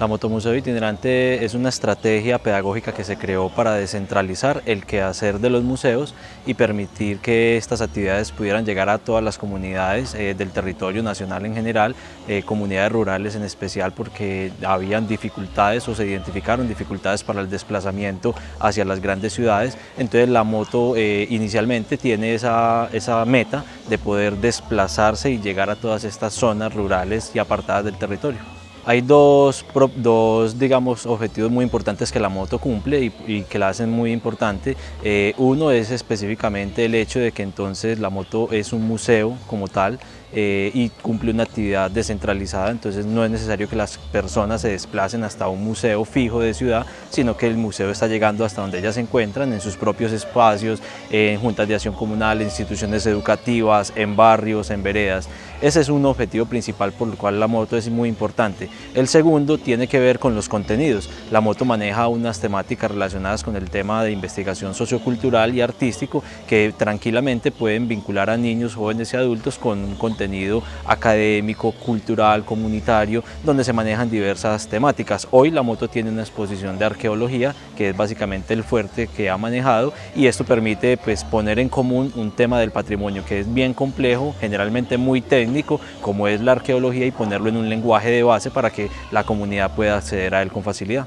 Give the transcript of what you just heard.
La Motomuseo Itinerante es una estrategia pedagógica que se creó para descentralizar el quehacer de los museos y permitir que estas actividades pudieran llegar a todas las comunidades del territorio nacional en general, comunidades rurales en especial, porque habían dificultades o se identificaron dificultades para el desplazamiento hacia las grandes ciudades. Entonces la moto inicialmente tiene esa meta de poder desplazarse y llegar a todas estas zonas rurales y apartadas del territorio. Hay dos digamos, objetivos muy importantes que la moto cumple y que la hacen muy importante. Uno es específicamente el hecho de que entonces la moto es un museo como tal y cumple una actividad descentralizada, entonces no es necesario que las personas se desplacen hasta un museo fijo de ciudad, sino que el museo está llegando hasta donde ellas se encuentran, en sus propios espacios, en juntas de acción comunal, en instituciones educativas, en barrios, en veredas. Ese es un objetivo principal por el cual la moto es muy importante. El segundo tiene que ver con los contenidos. La moto maneja unas temáticas relacionadas con el tema de investigación sociocultural y artístico que tranquilamente pueden vincular a niños, jóvenes y adultos con un contenido académico, cultural, comunitario, donde se manejan diversas temáticas. Hoy la moto tiene una exposición de arqueología, que es básicamente el fuerte que ha manejado, y esto permite pues, poner en común un tema del patrimonio que es bien complejo, generalmente muy técnico, como es la arqueología, y ponerlo en un lenguaje de base para que la comunidad pueda acceder a él con facilidad.